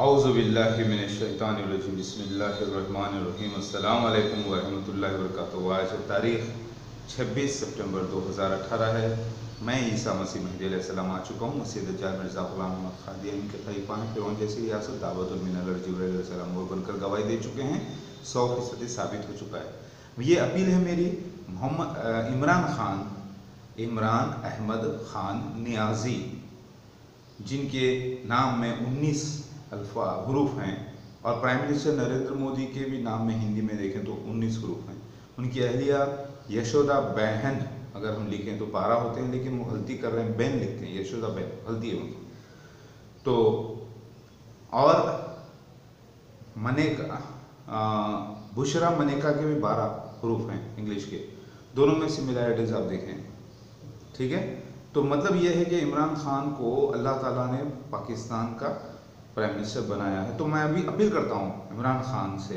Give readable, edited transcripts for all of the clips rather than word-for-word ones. औज़ुबिल्लाहिमिनश्शैतानिर्रजीम बिस्मिल्लाहिर्रहमानिर्रहीम अस्सलाम वालेकुम वरहमतुल्लाहि वबरकातुहू। आज तारीख़ 26 सितंबर 2018 है। मैं ईसा मसीह महदी अलैहिस्सलाम आ चुका हूँ। मसीह दज्जाल मिर्ज़ा ग़ुलाम अहमद क़ादियानी इनके तहफ़ान पेरोन जैसी रियासत दावत और मिनल जिब्रील अलैहिस्सलाम वो बनकर गवाही दे चुके हैं। 100% साबित हो चुका है। ये अपील है मेरी मोहम्मद इमरान अहमद ख़ान नियाज़ी, जिनके नाम में 19 हरूफ हैं और प्राइम मिनिस्टर नरेंद्र मोदी के भी नाम में हिंदी में देखें तो 19 हरूफ हैं। उनकी अहलिया यशोदा बहन अगर हम लिखें तो 12 होते हैं, लेकिन वो गलती कर रहे हैं, बहन लिखते हैं, यशोदा बहन गलती है उनकी। तो और मनेका बुशरा मनेका के भी 12 हरूफ हैं इंग्लिश के, दोनों में सिमिलैरिटीज़ आप देखें। ठीक है, तो मतलब यह है कि इमरान खान को अल्लाह ताला ने पाकिस्तान का प्राइम मिनिस्टर बनाया है। तो मैं अभी अपील करता हूँ इमरान खान से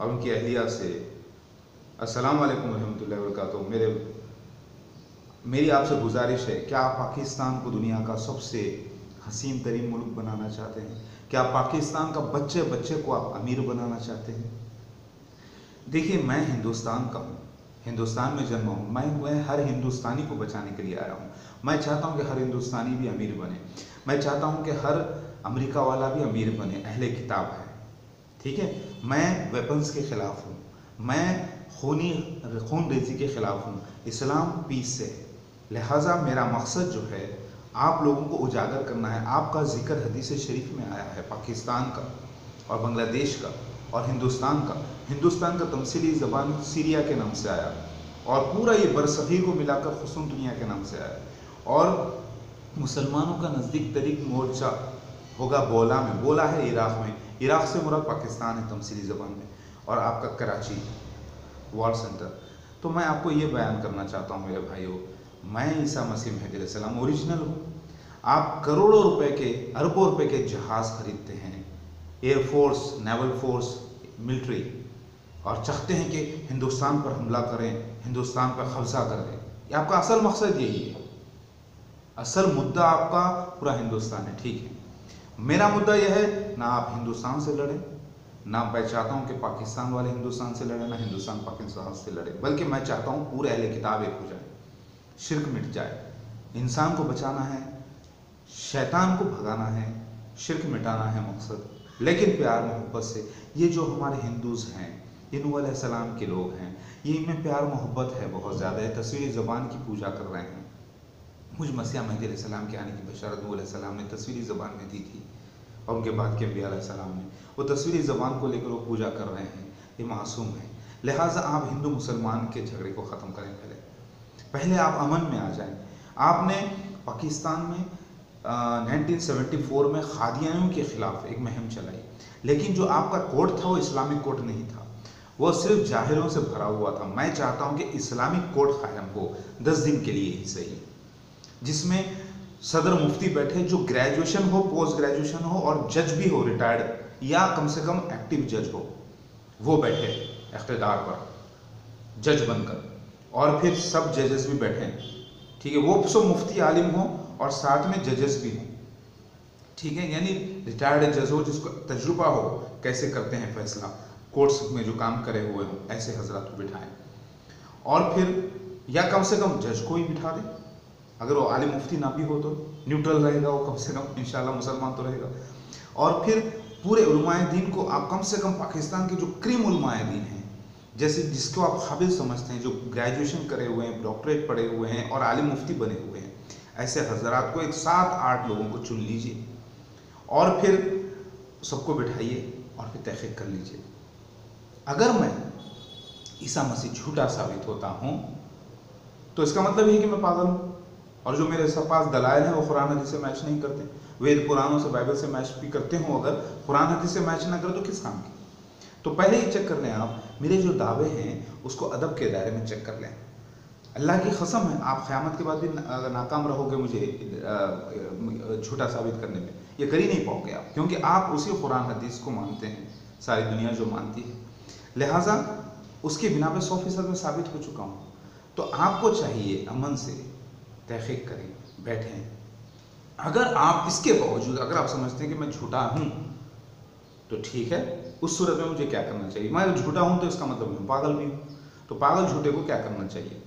और उनकी अहलिया से। अस्सलाम वालेकुम रहमतुल्लाहि वबरकातुहू। मेरी आपसे गुजारिश है, क्या आप पाकिस्तान को दुनिया का सबसे हसीन तरीन मुल्क बनाना चाहते हैं? क्या पाकिस्तान का बच्चे बच्चे को आप अमीर बनाना चाहते हैं? देखिए, मैं हिंदुस्तान का हूँ, हिंदुस्तान में जन्मा हूँ। मैं हर हिंदुस्तानी को बचाने के लिए आया हूँ। मैं चाहता हूँ कि हर हिंदुस्तानी भी अमीर बने। मैं चाहता हूँ कि हर अमेरिका वाला भी अमीर बने, अहले किताब है। ठीक है, मैं वेपन्स के ख़िलाफ़ हूँ, मैं खून रेजी के ख़िलाफ़ हूँ। इस्लाम पीस से, लिहाजा मेरा मकसद जो है आप लोगों को उजागर करना है। आपका जिक्र हदीस शरीफ में आया है, पाकिस्तान का और बांग्लादेश का और हिंदुस्तान का। हिंदुस्तान का तमसीली ज़बान सीरिया के नाम से आया और पूरा ये बरसगीर को मिलाकर खुसून दुनिया के नाम से आया। और मुसलमानों का नज़दीक तरीक मोर्चा होगा बोला में, बोला है इराक़ में, इराक़ से मुराद पाकिस्तान है तमसीली ज़बान में। और आपका कराची वॉर सेंटर। तो मैं आपको ये बयान करना चाहता हूँ मेरे भाइयों, मैं ईसा मसीह महदी अलैहिस्सलाम ओरिजिनल हूँ। आप करोड़ों रुपए के, अरबों रुपए के जहाज़ ख़रीदते हैं, एयरफोर्स, नेवल फोर्स, मिलिट्री, और चाहते हैं कि हिंदुस्तान पर हमला करें, हिंदुस्तान पर कब्जा कर दें। ये आपका असल मकसद यही है, असल मुद्दा आपका पूरा हिंदुस्तान है। ठीक है, मेरा मुद्दा यह है, ना आप हिंदुस्तान से लड़ें, ना मैं चाहता हूं कि पाकिस्तान वाले हिंदुस्तान से लड़ें, ना हिंदुस्तान पाकिस्तान से लड़े, बल्कि मैं चाहता हूं पूरे अहले किताब एक हो जाए, शिर्क मिट जाए। इंसान को बचाना है, शैतान को भगाना है, शिर्क मिटाना है मकसद, लेकिन प्यार मोहब्बत से। ये जो हमारे हिंदूज़ हैं, ये नूह अलैहिस्सलाम के लोग हैं, ये इनमें प्यार मोहब्बत है बहुत ज़्यादा है। तस्वीर ज़बान की पूजा कर रहे हैं। मुझ मसीह महदी अलैहिस्सलाम के आने की बशारत नूह अलैहिस्सलाम ने तस्वीरी ज़बान में दी थी और उनके बाद के अंबिया अलैहिस्सलाम ने। वो तस्वीरी ज़बान को लेकर वो पूजा कर रहे हैं, ये मासूम है। लिहाजा आप हिंदू मुसलमान के झगड़े को ख़त्म करें, पहले आप अमन में आ जाएँ। आपने पाकिस्तान में 1974 में खादियानियों के ख़िलाफ़ एक मुहिम चलाई, लेकिन जो आपका कोड था वो इस्लामिक कोड नहीं था, वो सिर्फ जाहिलों से भरा हुआ था। मैं चाहता हूं कि इस्लामिक कोड कायम हो, 10 दिन के लिए ही सही, जिसमें सदर मुफ्ती बैठे जो ग्रेजुएशन हो, पोस्ट ग्रेजुएशन हो और जज भी हो रिटायर्ड, या कम से कम एक्टिव जज हो, वो बैठे इख्तिदार पर जज बनकर। और फिर सब जजेस भी बैठे, ठीक है, वो सब मुफ्ती आलिम हो और साथ में जजेस भी हों। ठीक है, यानी रिटायर्ड जज हो जिसको तजुर्बा हो कैसे करते हैं फैसला, कोर्ट्स में जो काम करे हुए हों, ऐसे हजरात को बिठाएं। और फिर या कम से कम जज को ही बिठा दें, अगर वो आलिम मुफ्ती ना भी हो तो न्यूट्रल रहेगा वो, कम से कम इंशाल्लाह मुसलमान तो रहेगा। और फिर पूरे उलमाए दीन को आप कम से कम पाकिस्तान के जो क्रीम उलमाए दीन हैं, जैसे जिसको आप काबिल समझते हैं, जो ग्रेजुएशन करे हुए हैं, डॉक्टरेट पढ़े हुए हैं और आलिम मुफ्ती बने हुए हैं, ऐसे हजरात को एक 7-8 लोगों को चुन लीजिए और फिर सबको बिठाइए और फिर तहक़ीक़ कर लीजिए। अगर मैं ईसा मसीह झूठा साबित होता हूँ तो इसका मतलब है कि मैं पागल हूँ, और जो मेरे पास दलाइल हैं वो कुरान हदीस से मैच नहीं करते। वेद पुराणों से, बाइबल से मैच भी करते हो, अगर कुरान हदीस से मैच ना करें तो किस काम की? तो पहले ही चेक कर लें आप, मेरे जो दावे हैं उसको अदब के दायरे में चेक कर लें। अल्लाह की कसम है, आप क़यामत के बाद भी नाकाम रहोगे मुझे झूठा साबित करने में, ये कर ही नहीं पाओगे आप, क्योंकि आप उसी कुरान हदीस को मानते हैं, सारी दुनिया जो मानती है। लिहाजा उसके बिना पे 100% में साबित हो चुका हूँ। तो आपको चाहिए अमन से तहक़ीक़ करें, बैठें। अगर आप इसके बावजूद, अगर आप समझते हैं कि मैं झूठा हूँ तो ठीक है, उस सूरत में मुझे क्या करना चाहिए? मैं झूठा हूँ तो इसका मतलब मैं पागल भी हूँ, तो पागल झूठे को क्या करना चाहिए?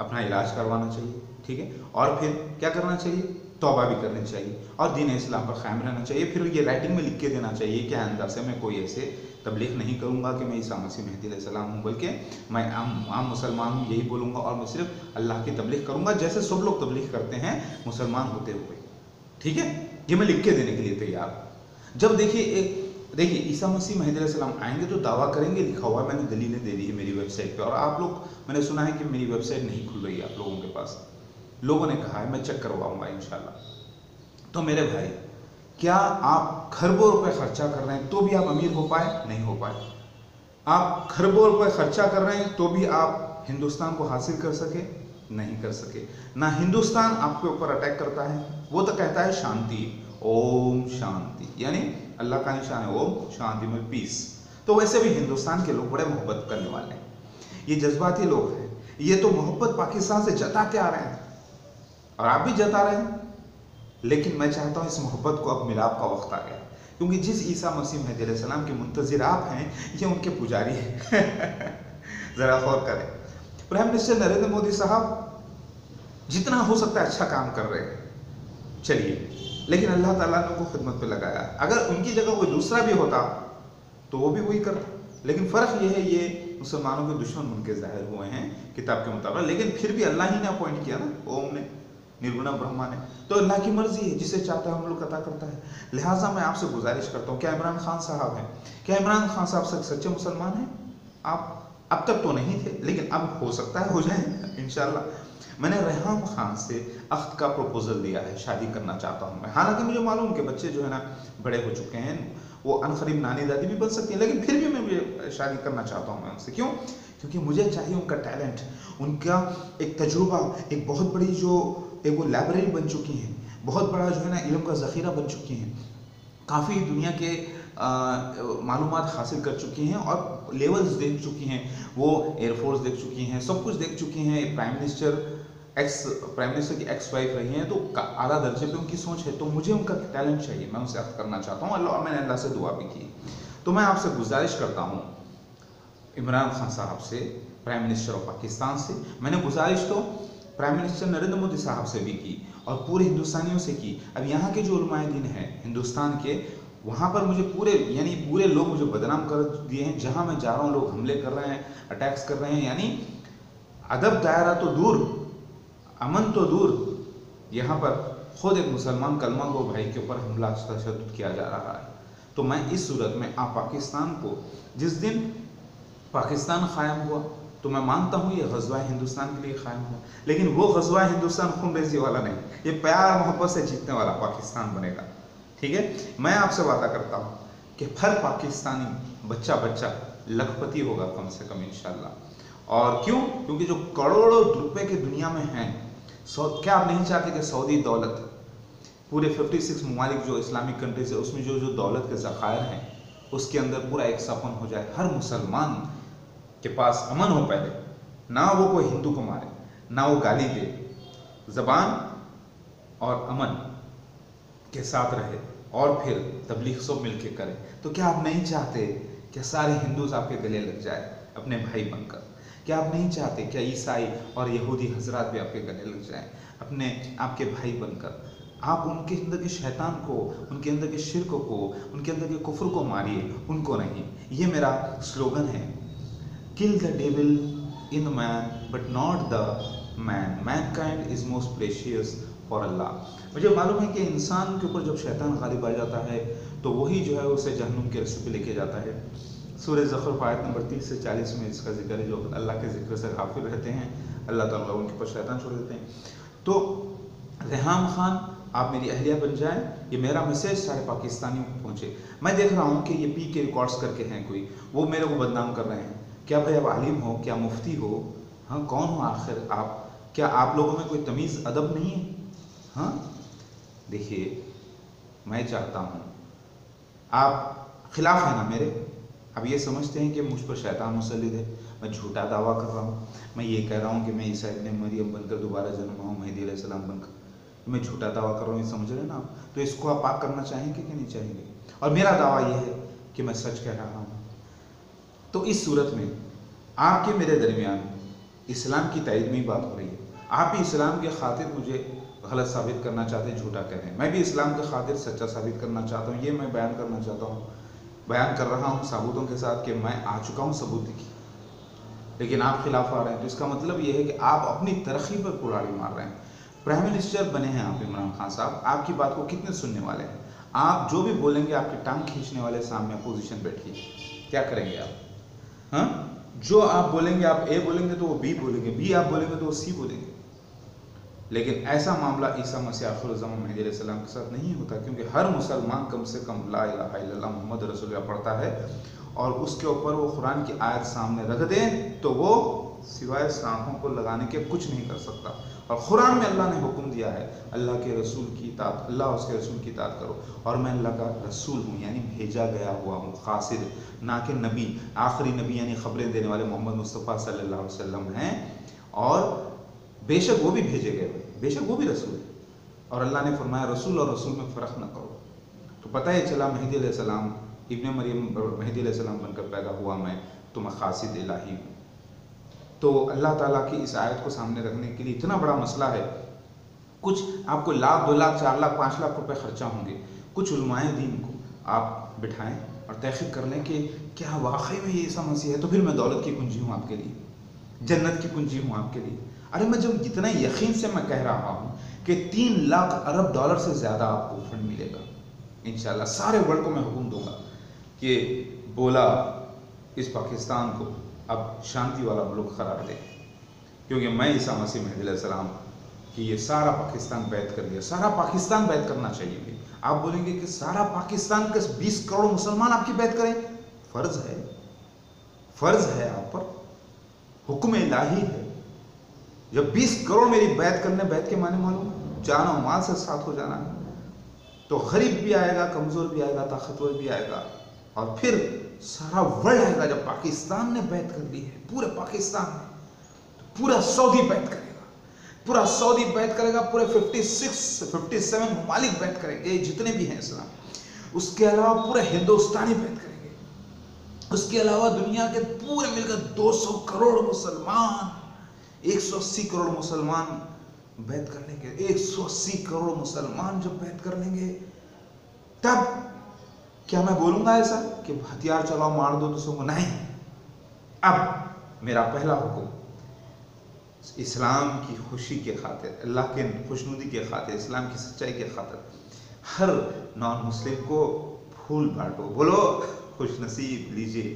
अपना इलाज करवाना चाहिए, ठीक है, और फिर क्या करना चाहिए? तौबा भी करनी चाहिए और दीन इस्लाम पर कायम रहना चाहिए। फिर ये राइटिंग में लिख के देना चाहिए कि अंदर से मैं कोई ऐसे तबलीग नहीं करूँगा कि मैं ईसा मसीह मेहदी अलैहिस्सलाम हूँ, बल्कि मैं आम मुसलमान हूँ, यही बोलूँगा और मैं सिर्फ अल्लाह की तबलीग करूँगा जैसे सब लोग तबलीग करते हैं मुसलमान होते हुए, ठीक है। ये मैं लिख के देने के लिए तैयार। जब देखिए ईसा मसीह मेहदी अलैहिस्सलाम आएंगे तो दावा करेंगे, लिखा हुआ है, मैंने दलीलें दे दी है मेरी वेबसाइट पर। और आप लोग, मैंने सुना है कि मेरी वेबसाइट नहीं खुल रही है आप लोगों के पास, लोगों ने कहा है, मैं चेक करवाऊंगा इंशाल्लाह। तो मेरे भाई, क्या आप खरबों रुपए खर्चा कर रहे हैं तो भी आप अमीर हो पाए? नहीं हो पाए। आप खरबों रुपए खर्चा कर रहे हैं तो भी आप हिंदुस्तान को हासिल कर सके? नहीं कर सके। ना हिंदुस्तान आपके ऊपर अटैक करता है, वो तो कहता है शांति, ओम शांति, यानी अल्लाह का निशान है ओम शांति में पीस। तो वैसे भी हिंदुस्तान के लोग बड़े मोहब्बत करने वाले हैं, ये जज्बाती लोग हैं, ये तो मोहब्बत पाकिस्तान से जता के आ रहे हैं और आप भी जता रहे हैं। लेकिन मैं चाहता हूं इस मोहब्बत को, अब मिलाप का वक्त आ गया, क्योंकि जिस ईसा मसीह महदी अलैहिस्सलाम के मुंतज़िर आप हैं, ये उनके पुजारी हैं। ज़रा गौर करें, प्राइम मिनिस्टर नरेंद्र मोदी साहब जितना हो सकता है अच्छा काम कर रहे हैं, चलिए, लेकिन अल्लाह ताला ने उनको खिदमत पे लगाया। अगर उनकी जगह कोई दूसरा भी होता तो वो भी वही करता, लेकिन फ़र्क ये है, ये मुसलमानों के दुश्मन उनके ज़ाहिर हुए हैं किताब के मुताबिक, लेकिन फिर भी अल्लाह ही ने अपॉइंट किया ना, ओम ने, निर्गुणा ब्रह्मा ने, तो अल्लाह की मर्जी है, जिसे चाहता है हम लोग अता करता है। लिहाजा मैं आपसे गुजारिश करता हूँ, क्या इमरान खान साहब हैं, क्या इमरान खान साहब सच्चे मुसलमान हैं? आप अब तक तो नहीं थे, लेकिन अब हो सकता है हो जाए इंशाल्लाह। मैंने रेहम खान से अख्त का प्रपोजल दिया है, शादी करना चाहता हूँ मैं, हालांकि मुझे मालूम कि बच्चे जो है ना बड़े हो चुके हैं, वो अनकरीब नानी दादी भी बन सकती हैं, लेकिन फिर भी मैं शादी करना चाहता हूँ मैं उनसे। क्यों? क्योंकि मुझे चाहिए उनका टैलेंट, उनका एक तजुर्बा, एक बहुत बड़ी जो एक वो लाइब्रेरी बन चुकी है, बहुत बड़ा जो है ना इल्म का ज़ख़ीरा बन चुकी हैं, काफ़ी दुनिया के मालूमात हासिल कर चुकी हैं और लेवल्स देख चुकी हैं, वो एयरफोर्स देख चुकी हैं, सब कुछ देख चुकी हैं। प्राइम मिनिस्टर की एक्स वाइफ रही हैं, तो आला दर्जे पे उनकी सोच है, तो मुझे उनका टैलेंट चाहिए, मैं उनसे अर्थ करना चाहता हूँ अल्लाह, और मैंने अल्लाह से दुआ भी की। तो मैं आपसे गुजारिश करता हूँ इमरान खान साहब से, प्राइम मिनिस्टर ऑफ पाकिस्तान से, मैंने गुजारिश तो प्राइम मिनिस्टर नरेंद्र मोदी साहब से भी की और पूरे हिंदुस्तानियों से की। अब यहाँ के जो उलमाए दीन हैं हिंदुस्तान के, वहाँ पर मुझे पूरे लोग मुझे बदनाम कर दिए हैं, जहाँ मैं जा रहा हूँ लोग हमले कर रहे हैं, अटैक्स कर रहे हैं, यानी अदब दायरा तो दूर, अमन तो दूर, यहाँ पर खुद एक मुसलमान कलमा गो भाई के ऊपर हमला तशद्दुद किया जा रहा है। तो मैं इस सूरत में आप पाकिस्तान को, जिस दिन पाकिस्तान कायम हुआ तो मैं मानता हूँ ये ग़ज़वा हिंदुस्तान के लिए कायम हुआ, लेकिन वो ग़ज़वा हिंदुस्तान खूनरेज़ी वाला नहीं, ये प्यार मोहब्बत से जीतने वाला पाकिस्तान बनेगा, ठीक है। मैं आपसे वादा करता हूँ कि हर पाकिस्तानी बच्चा बच्चा लखपति होगा कम से कम इंशाल्लाह। और क्यों? क्योंकि जो करोड़ों रुपए के दुनिया में हैं, क्या आप नहीं चाहते कि सऊदी दौलत, पूरे 56 ममालिक जो इस्लामिक कंट्रीज है उसमें जो जो दौलत के ज़ख़ायर हैं उसके अंदर पूरा एक सपन हो जाए, हर मुसलमान के पास अमन हो, पहले ना वो कोई हिंदू को मारे, ना वो गाली दे, ज़बान और अमन के साथ रहे और फिर तबलीग सब मिल के करें। तो क्या आप नहीं चाहते कि सारे हिंदूज आपके गले लग जाए अपने भाई बनकर? क्या आप नहीं चाहते क्या ईसाई और यहूदी हजरात भी आपके गले लग जाए अपने आपके भाई बनकर? आप उनके अंदर के शैतान को, उनके अंदर के शिर्क को, उनके अंदर के कुफ्र को मारिए, उनको नहीं। ये मेरा स्लोगन है, Kill the devil in the man, but not the man. Mankind is most precious for Allah. मुझे मालूम है कि इंसान के ऊपर जब शैतान गालिब आ जाता है तो वही जो है उसे जहन्नुम के रस्ते पे लेके जाता है। सूरह ज़खरुफ़ आयत नंबर 30 से 40 में इसका जिक्र है। जो अल्लाह के जिक्र से गाफिल रहते हैं, अल्लाह ताला उनके ऊपर शैतान छोड़ देते हैं। तो रेहम खान, आप मेरी अहलिया बन जाएं, ये मेरा मैसेज सारे पाकिस्तानियों को पहुँचे। मैं देख रहा हूँ कि ये पी के रिकॉर्ड्स करके हैं कोई, वो मेरे को बदनाम कर रहे हैं। क्या भाई आप आलिम हो, क्या मुफ्ती हो, हाँ कौन हो आखिर आप? क्या आप लोगों में कोई तमीज़ अदब नहीं है? हाँ देखिए, मैं चाहता हूँ आप खिलाफ हैं ना मेरे, अब ये समझते हैं कि मुझ पर शैतान मुसल्लिद है, मैं झूठा दावा कर रहा हूँ, मैं ये कह रहा हूँ कि मैं ईसा इब्ने मरियम बनकर दोबारा जन्मा हूँ, मेहदी अलैहिस्सलाम बनकर, मैं झूठा दावा कर रहा हूँ, ये समझ रहे हैं ना आप? तो इसको आप पाक करना चाहेंगे कि नहीं चाहेंगे? और मेरा दावा ये है कि मैं सच कह रहा हूँ। तो इस सूरत में आपके मेरे दरमियान इस्लाम की तायद में ही बात हो रही है। आप भी इस्लाम के खातिर मुझे गलत साबित करना चाहते हैं, झूठा कह रहे हैं, मैं भी इस्लाम के खातिर सच्चा साबित करना चाहता हूँ। ये मैं बयान करना चाहता हूँ, बयान कर रहा हूँ सबूतों के साथ कि मैं आ चुका हूँ सबूत की, लेकिन आप खिलाफ आ रहे हैं। तो इसका मतलब ये है कि आप अपनी तरक्की पर कुल्हाड़ी मार रहे हैं। प्राइम मिनिस्टर बने हैं आप इमरान खान साहब, आपकी बात को कितने सुनने वाले हैं? आप जो भी बोलेंगे आपकी टांग खींचने वाले सामने अपोजिशन बैठी है, क्या करेंगे आप? हाँ, जो आप बोलेंगे, आप ए बोलेंगे तो वो बी बोलेंगे, बी आप बोलेंगे तो वो सी बोलेंगे। लेकिन ऐसा मामला ईसा मसीह आखिरुज़्ज़मान महदी अलैहिस्सलाम के साथ नहीं होता, क्योंकि हर मुसलमान कम से कम ला इलाहा इल्लल्लाह मुहम्मद रसूलुल्लाह पढ़ता है और उसके ऊपर वो कुरान की आयत सामने रख दें तो वो सिवाय सांखों को लगाने के कुछ नहीं कर सकता। और कुरान में अल्लाह ने हुक्म दिया है, अल्लाह के रसूल की इताअत, अल्लाह उसके रसूल की इताअत करो। और मैं अल्लाह का रसूल हूँ, यानी भेजा गया हुआ हूँ, खासिद ना कि नबी। आखिरी नबी यानी खबरें देने वाले मोहम्मद मुस्तफ़ा सल्लल्लाहु अलैहि वसल्लम हैं, और बेशक वो भी भेजे गए हुए, बेशक वो भी रसूल है। और अल्लाह ने फरमाया रसूल और रसूल में फ़र्क न करो। तो पता ही चला महदी अलैहिस्सलाम इब्ने मरियम महदी अलैहिस्सलाम बनकर पैदा हुआ मैं, तो मैं खासिद इलाही हूँ। तो अल्लाह ताला की इस आयत को सामने रखने के लिए इतना बड़ा मसला है। कुछ आपको लाख, 2 लाख, 4 लाख, 5 लाख रुपए खर्चा होंगे, कुछ उलमाए दीन को आप बिठाएं और तहक़ीक़ कर लें कि क्या वाकई में ये ईसा मसीह है, तो फिर मैं दौलत की कुंजी हूँ आपके लिए, जन्नत की कुंजी हूँ आपके लिए। अरे मैं जब इतना यकीन से मैं कह रहा हूँ कि 3 लाख अरब डॉलर से ज़्यादा आपको फंड मिलेगा इंशाल्लाह। सारे वर्ल्ड को मैं हुक्म दूंगा कि बोला इस पाकिस्तान को अब शांति वाला मुल्क करार दे, क्योंकि मैं ईसा मसीह महदी अलैहिस्सलाम कि ये सारा पाकिस्तान बैत कर लिया। सारा पाकिस्तान बैत करना चाहिए भी। आप बोलेंगे कि सारा पाकिस्तान के 20 करोड़ मुसलमान आपकी बैत करें, फ़र्ज़ है, फ़र्ज़ है आप पर, हुक्म इलाही है। जब 20 करोड़ मेरी बैत करने, बैत के माने मालूम जाना, माल से साथ हो जाना है, तो गरीब भी आएगा, कमज़ोर भी आएगा, ताकतवर भी आएगा, और फिर सारा वर्ल्ड आएगा। जब पाकिस्तान ने बैत कर ली है, पूरे पाकिस्तान ने, तो पूरा सऊदी बैत करेगा, पूरा सऊदी बैत करेगा, पूरे 56-57 ममालिक बैत करेंगे जितने भी हैं इस्लाम। उसके अलावा पूरे हिंदुस्तानी बैत करेंगे। उसके अलावा दुनिया के पूरे मिलकर 200 करोड़ मुसलमान, 180 करोड़ मुसलमान बैत कर लेंगे। 180 करोड़ मुसलमान जब बैत कर लेंगे, तब क्या मैं बोलूँगा ऐसा कि हथियार चलाओ, मार दो दूसरों को? नहीं। अब मेरा पहला हुक्म, इस्लाम की खुशी के खातिर, अल्लाह के खुशनुदी के खातिर, इस्लाम की सच्चाई के खातिर, हर नॉन मुस्लिम को फूल बांटो, बोलो खुश नसीब लीजिए,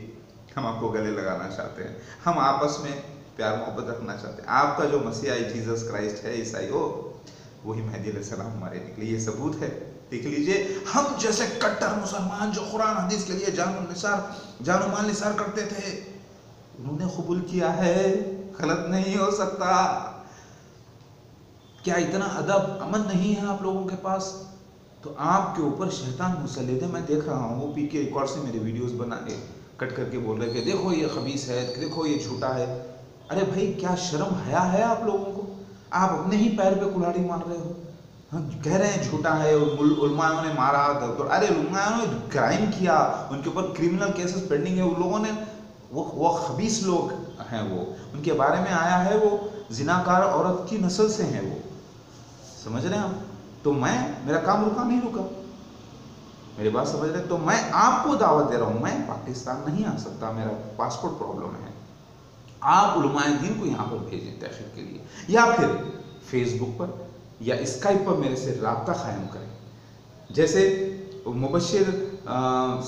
हम आपको गले लगाना चाहते हैं, हम आपस में प्यार मोहब्बत रखना चाहते हैं। आपका जो मसीहाई जीसस क्राइस्ट है, ईसाई हो, वही महदी अलैहिस्सलाम हमारे निकले, ये सबूत है। देख लीजिए, हम जैसे कट्टर मुसलमान जो कुरान हदीस के लिए जान माल निसार करते थे, उन्होंने कबूल किया है, गलत नहीं हो सकता। क्या इतना अदब अमन नहीं है आप लोगों के पास? तो आपके ऊपर शैतान मुसल्लिद है। मैं देख रहा हूँ वो पी के रिकॉर्ड से मेरे वीडियोज़ बना के कट करके बोल रहे थे, देखो ये खबीस है, देखो ये झूठा है। अरे भाई, क्या शर्म हया है आप लोगों को? आप अपने ही पैर पे कुल्हाड़ी मार रहे हो। हम कह रहे हैं झूठा है, उलमाओं ने मारा, तो अरे उलमाओं ने क्राइम किया, उनके ऊपर क्रिमिनल केसेस पेंडिंग है। उन लोगों ने वो खबीस लोग हैं, वो उनके बारे में आया है, वो जिनाकार औरत की नस्ल से हैं, वो समझ रहे हैं आप? तो मैं, मेरा काम रुका नहीं, रुका मेरी बात समझ रहे? तो मैं आपको दावत दे रहा हूँ, मैं पाकिस्तान नहीं आ सकता, मेरा पासपोर्ट प्रॉब्लम है। आप उलमाए दीन को यहाँ पर भेजें तहक़ीक़ के लिए, या फिर फेसबुक पर या स्काइप पर मेरे से रब्ता क़ायम करें, जैसे मुबशिर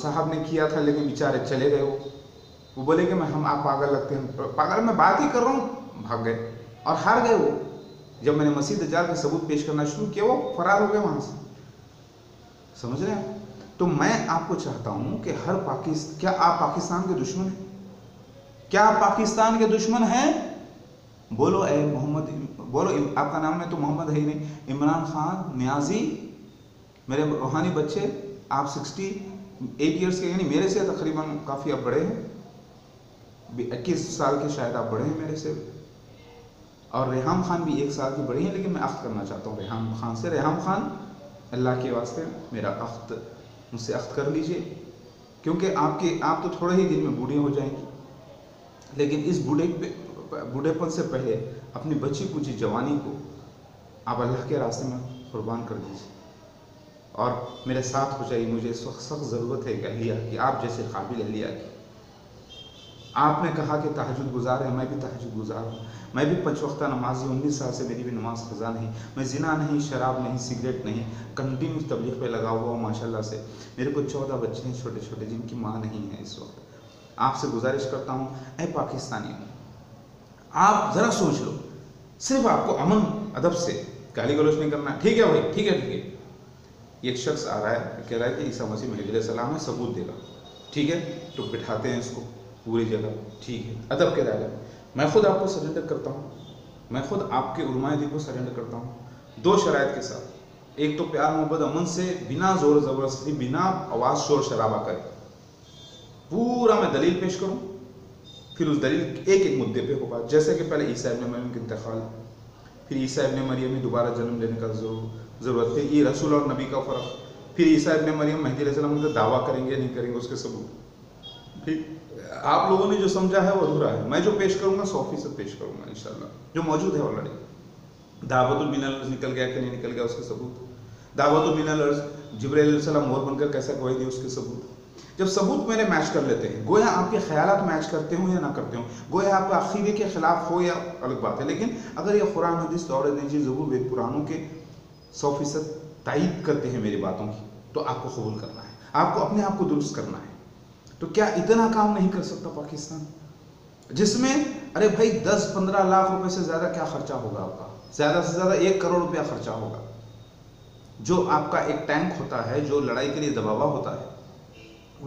साहब ने किया था, लेकिन बेचारे चले गए। वो बोले कि मैं, हम आप पागल लगते हैं, पागल मैं बात ही कर रहा हूँ, भाग गए और हार गए। वो जब मैंने मसीह दज्जाल के सबूत पेश करना शुरू किया, वो फरार हो गए वहाँ से, समझ रहे हैं? तो मैं आपको चाहता हूं कि हर पाकिस्तान, क्या आप पाकिस्तान के दुश्मन हैं? क्या आप पाकिस्तान के दुश्मन हैं? बोलो ए मोहम्मद, बोलो। आपका नाम है तो मोहम्मद है ही नहीं। इमरान खान, न्याजी, मेरे रूहानी बच्चे, आप 68 ईयर्स के, यानी मेरे से तकरीबन काफ़ी आप बड़े हैं, 21 साल के शायद आप बड़े हैं मेरे से, और रेहम खान भी 1 साल की बड़ी हैं। लेकिन मैं अख्त करना चाहता हूँ रेहम खान से, रेहम खान अल्लाह के वास्ते मेरा अख्त, मुझसे अख्त कर लीजिए। क्योंकि आप तो थोड़े ही दिन में बूढ़े हो जाएंगे, लेकिन इस बूढ़ेपन से पहले अपनी बची कुची जवानी को आप अल्लाह के रास्ते में कुर्बान कर दीजिए और मेरे साथ हो जाइए। मुझे इस वक्त सख्त ज़रूरत है अहलिया की, आप जैसे काबिल अहलिया की। आपने कहा कि तहज्जुद गुजार है, मैं भी तहज्जुद गुजार हूँ, मैं भी पंच वक्ता नमाजी हूँ, 19 साल से मेरी भी नमाज ख़ज़ा नहीं, मैं ज़िना नहीं, शराब नहीं, सिगरेट नहीं, कंटिन्यू तबलीग पे लगा हुआ हूँ माशाल्लाह से। मेरे को 14 बच्चे हैं छोटे छोटे जिनकी माँ नहीं है। इस वक्त आपसे गुजारिश करता हूँ, ऐ पाकिस्तानी, आप ज़रा सोच लो, सिर्फ आपको अमन अदब से गाली गलोच नहीं करना। ठीक है भाई, ठीक है ठीक है। एक शख्स आ रहा है, कह रहा है कि ईसा मसीह महदी सबूत देगा, ठीक है, तो बिठाते हैं इसको पूरी जगह, ठीक है, अदब के दायरे में। मैं खुद आपको सरेंडर करता हूँ, मैं खुद आपके उलमाए दिन को सरेंडर करता हूँ, 2 शरायत के साथ। एक तो प्यार मोहब्बत अमन से, बिना ज़ोर ज़बरदस्ती, बिना आवाज़ शोर शराबा करे, पूरा मैं दलील पेश करूँ, फिर उस दलील एक एक मुद्दे पे होगा। जैसे कि पहले ईसा इब्न मरियम का इंतकाल, फिर ईसा इब्न मरियम में दोबारा जन्म लेने का ज़रूरत है, ये रसूल और नबी का फ़र्क, फिर ईसा इब्न मरियम महदी अलैहिस्सलाम का दावा करेंगे नहीं करेंगे, उसके सबूत। ठीक, आप लोगों ने जो समझा है वो अधूरा है, मैं जो पेश करूंगा 100% पेश करूंगा इंशाल्लाह, जो मौजूद है ऑलरेडी। दावत-उल-बिनाल निकल गया कि नहीं निकल गया, उसके सबूत। दावत-उल-बिनाल जिब्राइल अलैहिस्सलाम मोर बनकर कैसा गवाही दी, उसके सबूत। जब सबूत मेरे मैच कर लेते हैं, गोया आपके ख्यालात मैच करते हो या ना करते हो, गोया आप अक़ीदे के खिलाफ हो या अलग बात है, लेकिन अगर ये कुरान हदीस और ज़बूर व पुरानों के 100% तायद करते हैं मेरी बातों की, तो आपको कबूल करना है, आपको अपने आप को दुरुस्त करना है। तो क्या इतना काम नहीं कर सकता पाकिस्तान, जिसमें अरे भाई 10-15 लाख रुपए से ज़्यादा क्या खर्चा होगा आपका, ज़्यादा से ज़्यादा 1 करोड़ रुपया खर्चा होगा। जो आपका एक टैंक होता है, जो लड़ाई के लिए दबावा होता है,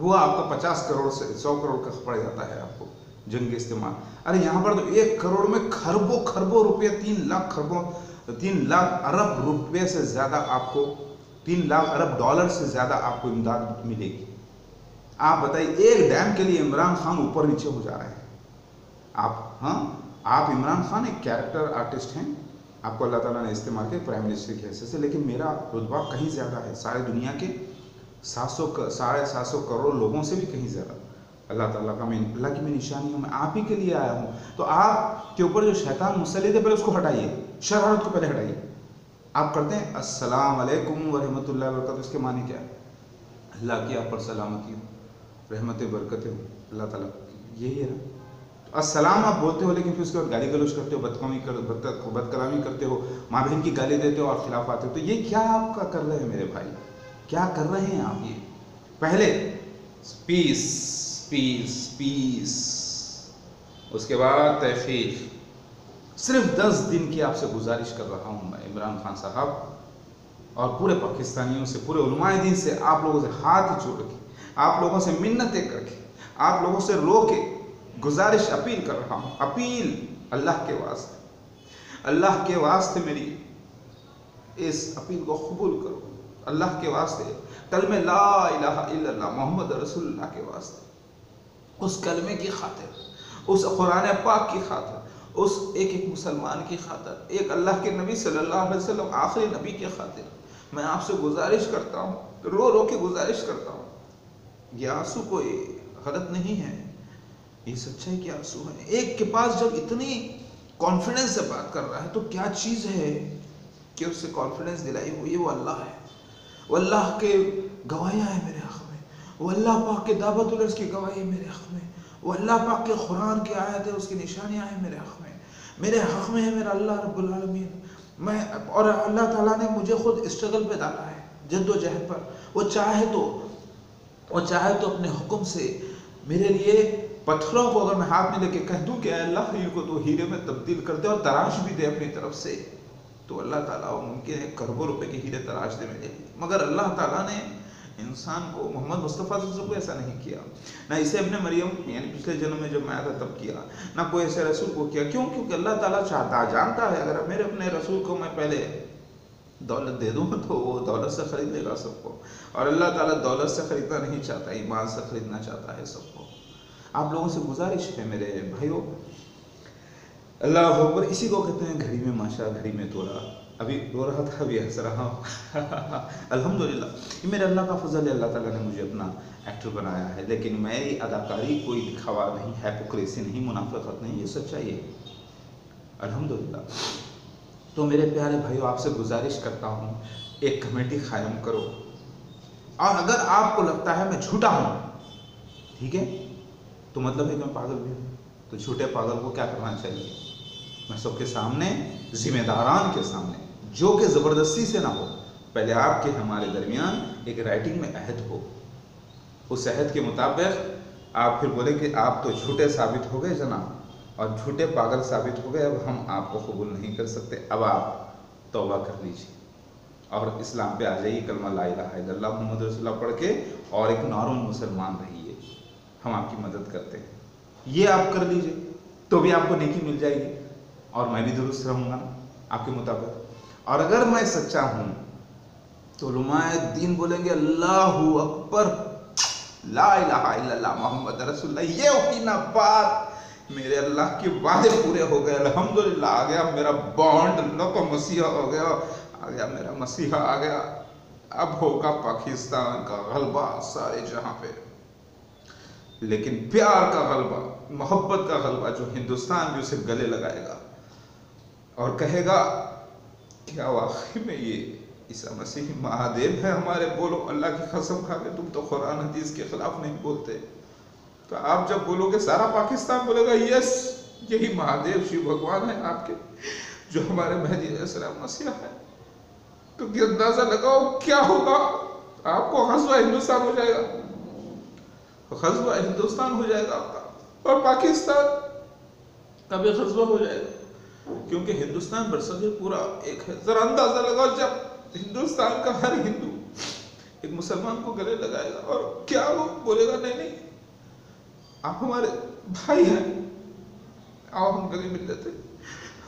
वो आपका 50 करोड़ से 100 करोड़ का पड़ जाता है आपको जंग इस्तेमाल। अरे यहाँ पर तो 1 करोड़ में खरबों खरबों रुपये, 3 लाख अरब रुपये से ज़्यादा आपको, 3 लाख अरब डॉलर से ज़्यादा आपको इमदाद मिलेगी। आप बताइए, एक डैम के लिए इमरान खान ऊपर नीचे हो जा रहे हैं आप। हाँ, आप इमरान खान एक कैरेक्टर आर्टिस्ट हैं, आपको अल्लाह ताला ने इस्तेमाल किया प्राइम मिनिस्टर के हैसियत से, लेकिन मेरा रुतबा कहीं ज़्यादा है, सारी दुनिया के 700-750 करोड़ लोगों से भी कहीं ज़्यादा। अल्लाह ताला का मैं, अल्लाह की मैं निशानी हूँ, मैं आप ही के लिए आया हूँ। तो आपके ऊपर जो शैतान मुसल्लिद है, पहले उसको हटाइए, शरारत को पहले हटाइए। आप करते हैं अस्सलाम वालेकुम व रहमतुल्लाहि व बरकातहू, उसके माने क्या है? अल्लाह की आप पर सलामती हो, रहमत बरकत हो, अल्लाह ताला यही है ना। तो अस्सलाम आप बोलते हो, लेकिन फिर उसके बाद गाली गलोच करते हो, बदकलामी करते हो, माँ बहन की गाली देते हो और खिलाफ आते हो। तो ये क्या आपका कर रहे हैं मेरे भाई, क्या कर रहे हैं आप? ये पहले पीस पीस पीस, उसके बाद तहफीर। सिर्फ 10 दिन की आपसे गुजारिश कर रहा हूँ मैं इमरान खान साहब और पूरे पाकिस्तानियों से, पूरे उलमाए दीन से, आप लोगों से हाथ जोड़ के, आप लोगों से मिन्नतें करके, आप लोगों से रो के गुजारिश अपील कर रहा हूँ। अपील अल्लाह के वास्ते, अल्लाह के वास्ते मेरी इस अपील को कबूल करो। अल्लाह के वास्ते, कलमे ला इलाहा इल्लल्लाह मोहम्मद रसूलुल्लाह के वास्ते, उस कलमे की खातिर, उस कुरान पाक की खातिर, उस एक मुसलमान की खातिर, एक अल्लाह के नबी सल्लल्लाहु अलैहि वसल्लम आखिरी नबी की खातिर मैं आपसे गुजारिश करता हूँ, रो रो के गुजारिश करता हूँ। ये आंसू कोई गलत नहीं है, ये सच्चाई के आंसू है। एक के पास जब इतनी कॉन्फिडेंस से बात कर रहा है, तो क्या चीज़ है कि उससे कॉन्फिडेंस दिलाई हुई है? वो अल्लाह है, वो अल्लाह के गवाहियाँ हैं मेरे हक़ में, वो अल्लाह पाक के दावतुल अर्ज़ की गवाही है मेरे हक़ में, वो अल्लाह पाक के कुरान की आयत है, उसकी निशानियाँ हैं मेरे हक़ में। मेरे हक़ में है मेरा अल्लाह रब्बुल आलमीन। मैं और अल्लाह ताला ने मुझे खुद स्ट्रगल पर डाला है, जद्दोजहद पर। वो चाहे तो अपने हुक्म से मेरे लिए पत्थरों को अगर मैं हाथ में लेके कह दूँ कि अल्लाह इनको तो हीरे में तब्दील कर दे और तराश भी दे अपनी तरफ से, तो अल्लाह ताला मुमकिन है करोड़ों रुपए के हीरे तराश दे मेरे लिए। मगर अल्लाह ताला ने इंसान को, मोहम्मद मुस्तफ़ा को ऐसा नहीं किया, ना इसे अपने मरियम यानी पिछले जन्म में जब मैं आया था तब किया, ना कोई ऐसे रसूल को किया। क्यों? क्योंकि अल्लाह ताला चाहता, जानता है अगर मेरे अपने रसूल को मैं पहले दौलत दे दूँ तो वो दौलत से ख़रीद लेगा सबको, और अल्लाह ताला दौलत से ख़रीदना नहीं चाहता, ईमान से ख़रीदना चाहता है सबको। आप लोगों से गुजारिश है मेरे भाइयों, अल्लाह पर, इसी को कहते हैं घड़ी में माशा घड़ी में तोला। अभी रो रहा था, अभी हंस रहा हूँ अल्हम्दुलिल्लाह, ये मेरे अल्लाह का फजल है। अल्लाह ताला ने मुझे अपना एक्टर बनाया है, लेकिन मेरी अदाकारी कोई दिखावा नहीं, हाइपोक्रेसी नहीं, मुनाफिकत नहीं, ये सच्चाई है अल्हम्दुलिल्लाह। तो मेरे प्यारे भाइयों, आपसे गुजारिश करता हूँ एक कमेटी कायम करो, और अगर आपको लगता है मैं झूठा हूँ, ठीक है, तो मतलब है कि मैं पागल भी हूँ, तो झूठे पागल को क्या करना चाहिए, मैं सबके सामने, जिम्मेदारान के सामने, जो कि ज़बरदस्ती से ना हो, पहले आपके हमारे दरमियान एक राइटिंग में अहद हो, उस अहद के मुताबिक आप फिर बोले कि आप तो झूठे साबित हो गए जनाब, और झूठे पागल साबित हो गए, अब हम आपको कबूल नहीं कर सकते, अब आप तौबा कर लीजिए और इस्लाम पे आ जाइए, कलमा ला इलाहा इल्लल्लाह मुहम्मद रसूलुल्लाह पढ़ के, और एक नॉर्मल मुसलमान रहिए, हम आपकी मदद करते हैं, ये आप कर लीजिए तो भी आपको नेकी मिल जाएगी और मैं भी दुरुस्त रहूँगा आपके मुताबिक। और अगर मैं सच्चा हूँ तो उलमाए दीन बोलेंगे अल्लाहू अकबर, ला इलाहा इल्लल्लाह मुहम्मद रसूलुल्लाह, ये हुई ना बात, मेरे अल्लाह के वादे पूरे हो गए अल्हम्दुलिल्लाह, आ गया मेरा बॉन्ड अल्लाह को मसीहा हो गया, आ गया मेरा मसीहा, आ गया, अब होगा पाकिस्तान का गलबा सारे जहां पे, लेकिन प्यार का गलबा, मोहब्बत का गलबा, जो हिंदुस्तान भी उसे गले लगाएगा और कहेगा क्या वाकई में ये ईसा मसीह महादेव है हमारे, बोलो अल्लाह की कसम खा के तुम तो कुरान हदीस के खिलाफ नहीं बोलते, तो आप जब बोलोगे सारा पाकिस्तान बोलेगा यस यही महादेव शिव भगवान है आपके, जो हमारे महदी अलैहिस्सलाम मसीहा है, तो ये अंदाज़ा लगाओ क्या होगा, आपको ग़ज़वा हिंदुस्तान हो जाएगा, ग़ज़वा हिंदुस्तान हो जाएगा आपका, और पाकिस्तान का भी ग़ज़वा हो जाएगा, क्योंकि हिंदुस्तान बरसगीर पूरा एक है। ज़रा अंदाज़ा लगाओ जब हिंदुस्तान का हर हिंदू एक मुसलमान को गले लगाएगा, और क्या वो बोलेगा नहीं नहीं आप हमारे भाई हैं, आओ हम गले मिल लेते,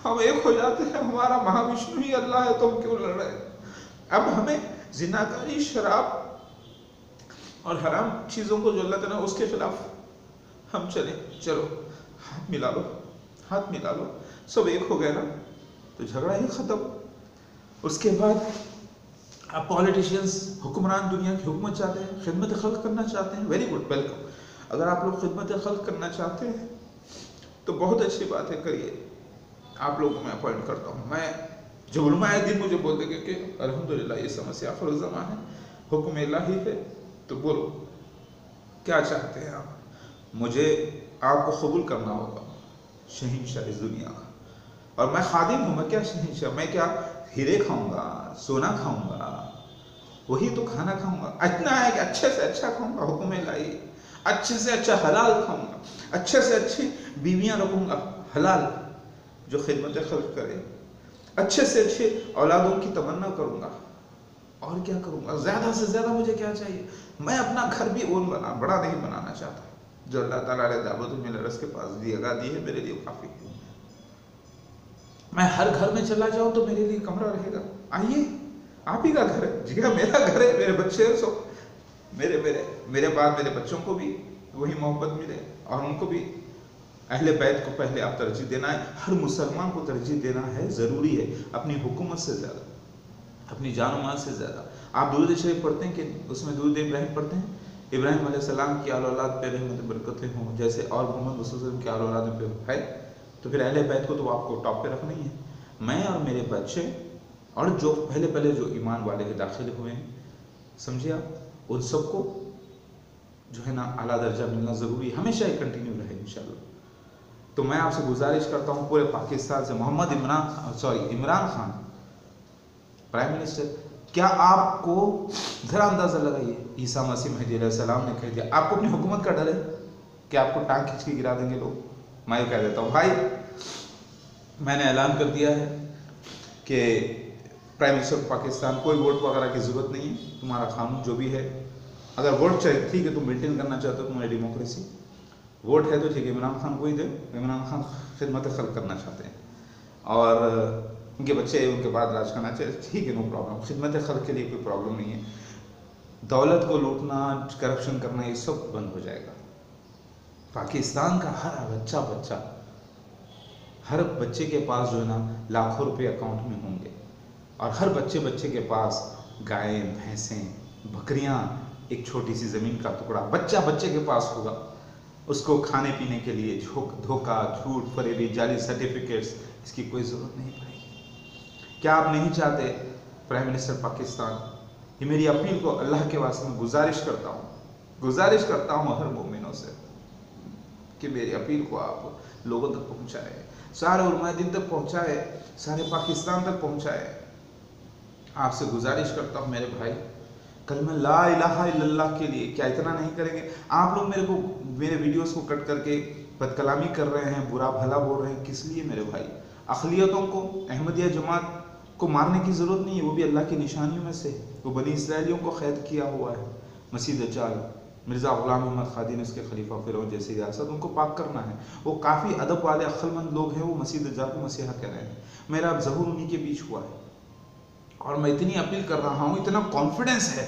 हम एक हो जाते हैं, हमारा महाविष्णु ही अल्लाह है, तो हम क्यों लड़ रहे हैं, अब हमें जिनाकारी शराब और हराम चीज़ों को जो अल्लाह ताला उसके खिलाफ हम चले, चलो हाथ मिला लो, हाथ मिला लो, सब एक हो गए ना, तो झगड़ा ही ख़त्म। उसके बाद अब पॉलिटिशियंस, हुक्मरान दुनिया की हुकूमत चाहते हैं, खिदमत खल्क करना चाहते हैं, वेरी गुड, वेलकम, अगर आप लोग खिदमत खल्क करना चाहते हैं तो बहुत अच्छी बात है, करिए, आप लोगों को मैं अपॉइंट करता हूँ, मैं जो उलमाए दिन मुझे बोल देंगे कि अल्हम्दुलिल्लाह ये समस्या आखिर ज़माना है, हुक्म इलाही है, तो बोलो क्या चाहते हैं आप, मुझे आपको कबूल करना होगा शहंशाह इस दुनिया का, और मैं खादिम हूँ, मैं क्या शहंशाह, मैं क्या हीरे खाऊंगा, सोना खाऊंगा, वही तो खाना खाऊंगा, इतना है कि अच्छे से अच्छा खाऊंगा, हुक्म इलाही, अच्छे से अच्छा हलाल खाऊँगा, अच्छे से अच्छी बीवियाँ रखूँगा, हलाल जो खिदमत खल्क करे, अच्छे से अच्छे औलादों की तमन्ना करूँगा, और क्या करूँगा, ज़्यादा से ज़्यादा मुझे क्या चाहिए, मैं अपना घर भी ओन बना, बड़ा नहीं बनाना चाहता, जो अल्लाह ताला ने दावत अल-अर्ज़ के पास जगह दी है मेरे लिए काफ़ी, मैं हर घर में चला जाऊँ तो मेरे लिए कमरा रहेगा, आइए आप ही का घर है, जी हाँ मेरा घर है, मेरे बच्चे हैं, सो मेरे मेरे मेरे बाद मेरे बच्चों को भी वही मोहब्बत मिले, और उनको भी अहले बैत को पहले आप तरजीह देना है, हर मुसलमान को तरजीह देना है, ज़रूरी है, अपनी हुकूमत से ज़्यादा, अपनी जान माल से ज़्यादा। आप दुरूद शरीफ पढ़ते हैं कि उसमें दुरूद इब्राहिम पढ़ते हैं, इब्राहिम अलैहिस्सलाम की आल औलाद पे रहमत बरकतें हों, जैसे और मोहम्मद वसल्लम की आल औलाद पे है, तो फिर अहले बैत को तो आपको टॉप पे रखना ही है, मैं और मेरे बच्चे और जो पहले पहले जो ईमान वाले के दाखिल हुए हैं, समझिए आप, उन सबको जो है ना आला दर्जा मिलना ज़रूरी है, हमेशा ही कंटिन्यू रहे इंशाल्लाह। तो मैं आपसे गुजारिश करता हूँ पूरे पाकिस्तान से, मोहम्मद इमरान खान प्राइम मिनिस्टर, क्या आपको ज़रा अंदाज़ा लगाइए, ईसा मसीह महदी अलैहिस्सलाम ने कह दिया, आपको अपनी हुकूमत का डर है कि आपको टांग खींच के गिरा देंगे लोग, मैं ये कह देता हूँ भाई, मैंने ऐलान कर दिया है कि प्राइम मिनिस्टर पाकिस्तान, कोई वोट वगैरह की ज़रूरत नहीं है, तुम्हारा कानून जो भी है, अगर वोट चाहिए ठीक है, तुम मेंटेन करना चाहते हो तुम्हारी डेमोक्रेसी, वोट है तो ठीक है, इमरान खान को ही दे, इमरान खान खिदमत खल्क करना चाहते हैं और उनके बच्चे उनके बाद राज करना चाहिए, ठीक है, नो प्रॉब्लम, खिदमत खल्क के लिए कोई प्रॉब्लम नहीं है, दौलत को लूटना, करप्शन करना, ये सब बंद हो जाएगा। पाकिस्तान का हर बच्चा बच्चा, हर बच्चे के पास जो है ना लाखों रुपये अकाउंट में होंगे, और हर बच्चे बच्चे के पास गायें, भैंसें, बकरियां, एक छोटी सी ज़मीन का टुकड़ा बच्चा बच्चे के पास होगा। उसको खाने पीने के लिए धोखा, झूठ, फरेबी, जाली सर्टिफिकेट्स, इसकी कोई ज़रूरत नहीं पड़ेगी। क्या आप नहीं चाहते प्राइम मिनिस्टर पाकिस्तान? ये मेरी अपील को अल्लाह के वास्ते में गुजारिश करता हूँ हर मोमिनों से कि मेरी अपील को आप लोगों तक पहुँचाए, सारे उलमाए दिन तक पहुँचाए, सारे पाकिस्तान तक पहुँचाए। आपसे गुजारिश करता हूँ मेरे भाई, कलमा ला इलाहा इल्लल्लाह के लिए क्या इतना नहीं करेंगे? आप लोग मेरे वीडियोस को कट करके बदकलामी कर रहे हैं, बुरा भला बोल रहे हैं, किस लिए मेरे भाई? अखलियतों को, अहमदिया जमात को मारने की ज़रूरत नहीं है, वो भी अल्लाह की निशानियों में से, वो बनी इसराइलियों को क़ैद किया हुआ है। मसीह दज्जाल, मिर्ज़ा ग़ुलाम अहमद ख़ादिन, उसके खलीफा फ़िरौन जैसी रियासत, उनको पाक करना है। वो काफ़ी अदब वाले अक्लमंद लोग हैं, वो मसीह दज्जाल को मसीहा कह रहे हैं। मेरा अब ज़हूर उन्हीं के बीच हुआ है और मैं इतनी अपील कर रहा हूँ, इतना कॉन्फिडेंस है,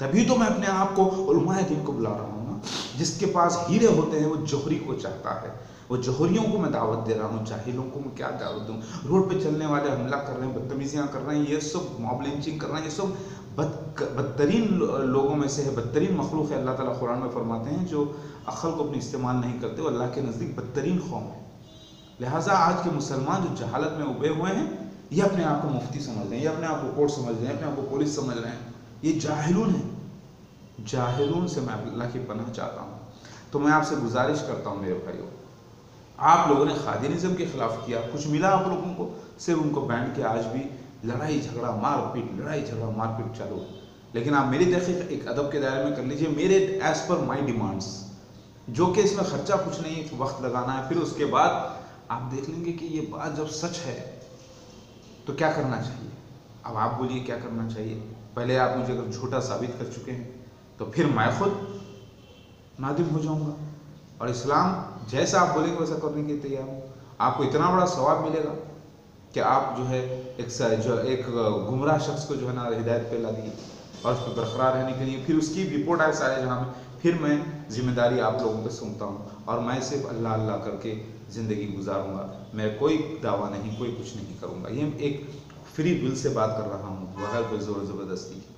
तभी तो मैं अपने आप को उलमाए दीन को बुला रहा हूँ ना। जिसके पास हीरे होते हैं वो जोहरी को चाहता है, वो जोहरियों को मैं दावत दे रहा हूँ, जाहिलों को मैं क्या दावत दूँ? रोड पे चलने वाले हमला कर रहे हैं, बदतमीजियाँ कर रहे हैं, ये सब मॉब लिंचिंग कर रहे हैं, ये सब बदतरीन लोगों में से है, बदतरीन मखलूक है। अल्लाह ताला कुरान में फरमाते हैं जो अक्ल को अपने इस्तेमाल नहीं करते वो अल्लाह के नज़दीक बदतरीन कौम है। लिहाजा आज के मुसलमान जो जहालत में उबे हुए हैं, ये अपने आप को मुफ्ती समझ रहे हैं, ये अपने आप को कोर्ट समझ रहे हैं, अपने आप को पुलिस समझ रहे हैं, ये जाहिलून है। जाहिलून से मैं अल्लाह की पनाह चाहता हूँ। तो मैं आपसे गुजारिश करता हूँ मेरे भाइयों, आप लोगों ने खादिनिज़म के ख़िलाफ़ किया, कुछ मिला आप लोगों को? सिर्फ उनको बैंड के आज भी लड़ाई झगड़ा मारपीट, लड़ाई झगड़ा मारपीट चालू है। लेकिन आप मेरी तहक़ीक़ एक अदब के दायरे में कर लीजिए, मेरे एज़ पर माई डिमांड्स, जो कि इसमें ख़र्चा कुछ नहीं, वक्त लगाना है, फिर उसके बाद आप देख लेंगे कि ये बात जब सच है तो क्या करना चाहिए। अब आप बोलिए क्या करना चाहिए। पहले आप मुझे अगर झूठा साबित कर चुके हैं तो फिर मैं खुद नादिम हो जाऊंगा, और इस्लाम जैसा आप बोलेंगे वैसा करने के लिए तैयार हूँ। आपको इतना बड़ा सवाब मिलेगा कि आप जो है एक गुमराह शख्स को जो है ना हिदायत पे ला दिए, और उस पर बरकरार रहने के लिए फिर उसकी रिपोर्ट आए सारे जहाँ में, फिर मैं जिम्मेदारी आप लोगों पर सुनता हूँ। और मैं सिर्फ अल्लाह अल्लाह करके ज़िंदगी गुजारूंगा, मैं कोई दावा नहीं, कोई कुछ नहीं करूंगा। ये एक फ्री विल से बात कर रहा हूँ, बगैर कोई ज़ोर ज़बरदस्ती की।